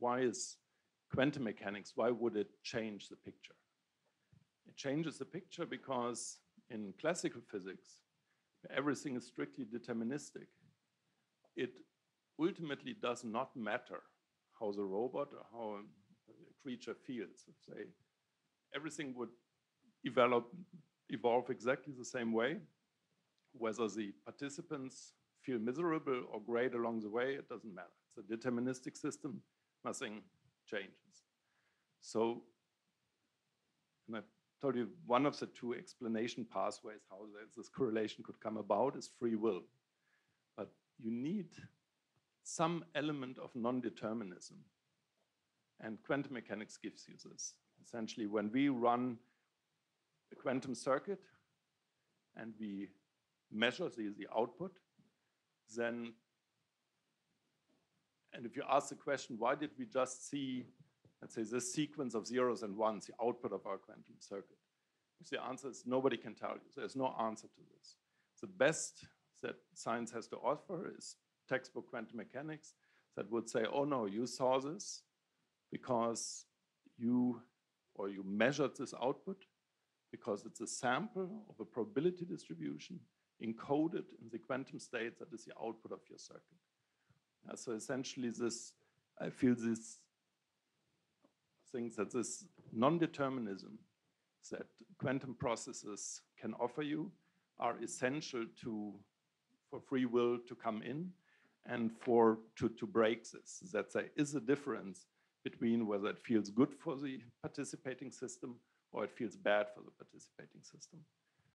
why is quantum mechanics, why would it change the picture? It changes the picture because in classical physics, everything is strictly deterministic. It ultimately does not matter how the robot or how a creature feels. Say, everything would evolve exactly the same way. Whether the participants feel miserable or great along the way, it doesn't matter. It's a deterministic system, nothing changes. So, and I told you one of the two explanation pathways how this correlation could come about is free will. But you need some element of non-determinism. And quantum mechanics gives you this. Essentially, when we run a quantum circuit and we measure the output, then, and if you ask the question, why did we just see, let's say, this sequence of zeros and ones, the output of our quantum circuit? If the answer is nobody can tell you. There's no answer to this. The best that science has to offer is textbook quantum mechanics that would say, oh no, you saw this because you measured this output because it's a sample of a probability distribution encoded in the quantum state that is the output of your circuit. So essentially this, I feel this thing that this non-determinism that quantum processes can offer you are essential for free will to come in and to break this. That there is a difference between whether it feels good for the participating system or it feels bad for the participating system.